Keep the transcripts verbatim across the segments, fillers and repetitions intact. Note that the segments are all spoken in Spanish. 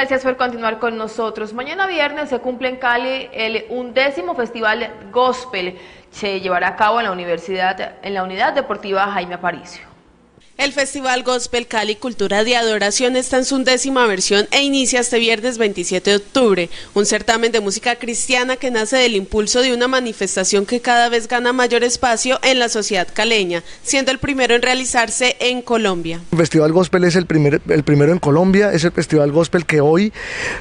Gracias por continuar con nosotros. Mañana viernes se cumple en Cali el undécimo Festival Góspel. Se llevará a cabo en la, universidad, en la Unidad Deportiva Jaime Aparicio. El Festival Góspel Cali Cultura de Adoración está en su undécima versión e inicia este viernes veintisiete de octubre, un certamen de música cristiana que nace del impulso de una manifestación que cada vez gana mayor espacio en la sociedad caleña, siendo el primero en realizarse en Colombia. El Festival Góspel es el, primer, el primero en Colombia, es el Festival Góspel que hoy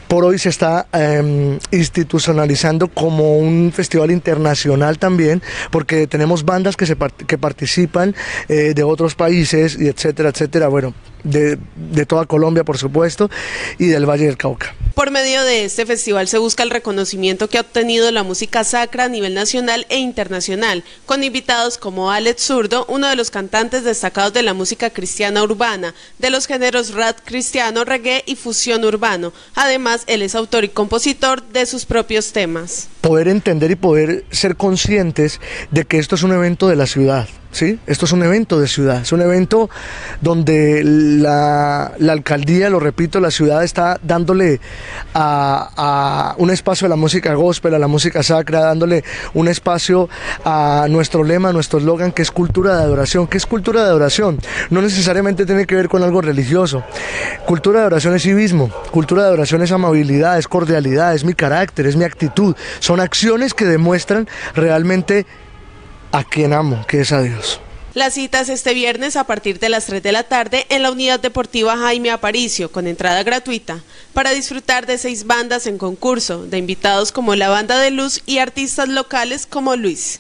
por hoy se está eh, institucionalizando como un festival internacional también, porque tenemos bandas que, se, que participan eh, de otros países y etcétera, etcétera, bueno, de, de toda Colombia, por supuesto, y del Valle del Cauca. Por medio de este festival se busca el reconocimiento que ha obtenido la música sacra a nivel nacional e internacional, con invitados como Alex Zurdo, uno de los cantantes destacados de la música cristiana urbana, de los géneros rap cristiano, reggae y fusión urbano. Además, él es autor y compositor de sus propios temas. Poder entender y poder ser conscientes de que esto es un evento de la ciudad. ¿Sí? Esto es un evento de ciudad, es un evento donde la, la alcaldía, lo repito, la ciudad está dándole a, a un espacio a la música gospel, a la música sacra, dándole un espacio a nuestro lema, a nuestro eslogan, que es cultura de adoración. ¿Qué es cultura de adoración? No necesariamente tiene que ver con algo religioso. Cultura de adoración es civismo, cultura de adoración es amabilidad, es cordialidad, es mi carácter, es mi actitud, son acciones que demuestran realmente a quien amo, que es a Dios. Las citas este viernes a partir de las tres de la tarde en la Unidad Deportiva Jaime Aparicio, con entrada gratuita, para disfrutar de seis bandas en concurso, de invitados como la Banda de Luz y artistas locales como Luis.